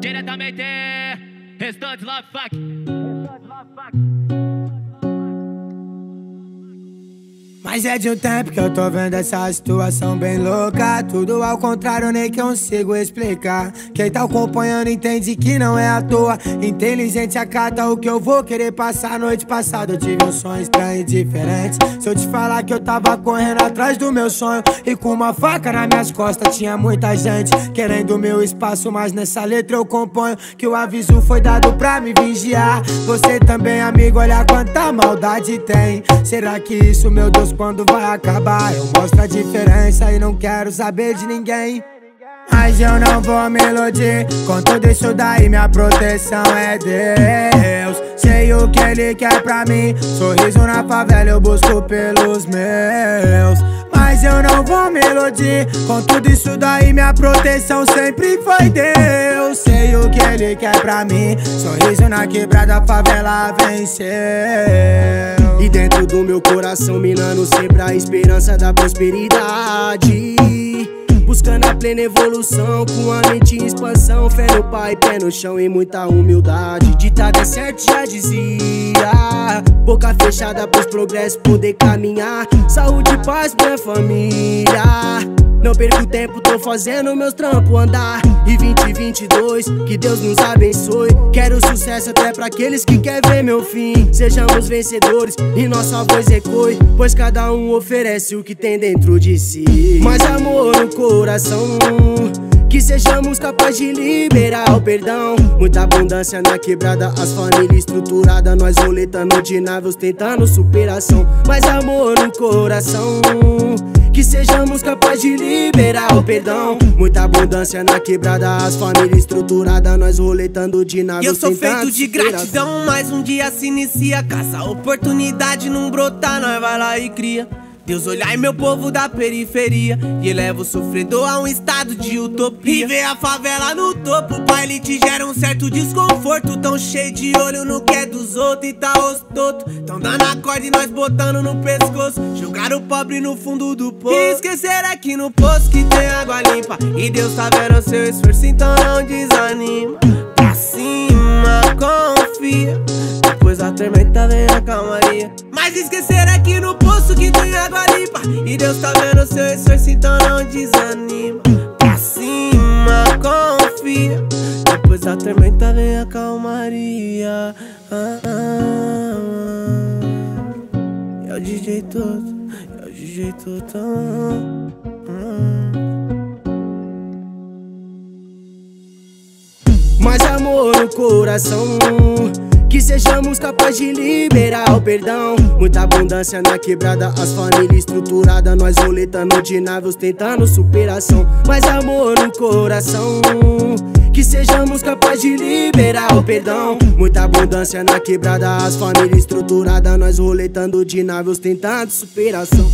Diretamente, restante love fuck. Mas é de um tempo que eu tô vendo essa situação bem louca. Tudo ao contrário, nem que eu consigo explicar. Quem tá acompanhando entende que não é à toa. Inteligente acata o que eu vou querer passar. Noite passada eu tive um sonho estranho e diferente. Se eu te falar que eu tava correndo atrás do meu sonho e com uma faca nas minhas costas, tinha muita gente querendo o meu espaço, mas nessa letra eu componho que o aviso foi dado pra me vigiar. Você também, amigo, olha quanta maldade tem. Será que isso, meu Deus, quando vai acabar? Eu mostro a diferença e não quero saber de ninguém. Mas eu não vou me iludir, com tudo isso daí minha proteção é Deus. Sei o que Ele quer pra mim, sorriso na favela eu busco pelos meus. Mas eu não vou me iludir, com tudo isso daí minha proteção sempre foi Deus. Sei o que Ele quer pra mim, sorriso na quebrada, a favela venceu. E dentro do meu coração minando sempre a esperança da prosperidade, buscando a plena evolução, com a mente em expansão, fé no Pai, pé no chão e muita humildade. Ditado é certo, já dizia, boca fechada pros progressos poder caminhar. Saúde e paz pra minha família, não perco tempo, tô fazendo meus trampos andar. E 2022, que Deus nos abençoe. Quero sucesso até pra aqueles que querem ver meu fim. Sejamos vencedores e nossa voz ecoe, pois cada um oferece o que tem dentro de si. Mais amor no coração, que sejamos capazes de liberar o perdão. Muita abundância na quebrada, as famílias estruturadas, nós roletando de navios tentando superação. Mais amor no coração, que sejamos capazes de liberar o perdão. Muita abundância na quebrada, as famílias estruturadas, nós roletando de nave. Eu sou feito de gratidão, mais um dia se inicia. Caça a oportunidade, não brotar, nós vai lá e cria. Deus olhar e meu povo da periferia, e eleva o sofredor a um estado de utopia. E ver a favela no topo, o baile te gera um certo desconforto. Tão cheio de olho no que é dos outros e tá ostoto. Tão dando a corda e nós botando no pescoço. Jogar o pobre no fundo do poço e esquecer aqui no poço que tem água limpa. E Deus tá vendo seu esforço, então não desanima. Pra cima, confia, depois a tormenta vem a calmaria. Mas esquecer aqui no poço que tem água limpa. E Deus tá vendo seu esforço, então não desanima. Pra cima, confia, depois a tormenta vem a calmaria. É o DJ Toto, é o DJ Toto. Mais amor no coração, que sejamos capazes de liberar o perdão. Muita abundância na quebrada, as famílias estruturadas, nós roletando de navios tentando superação. Mais amor no coração, que sejamos capazes de liberar o perdão. Muita abundância na quebrada, as famílias estruturadas, nós roletando de navios tentando superação.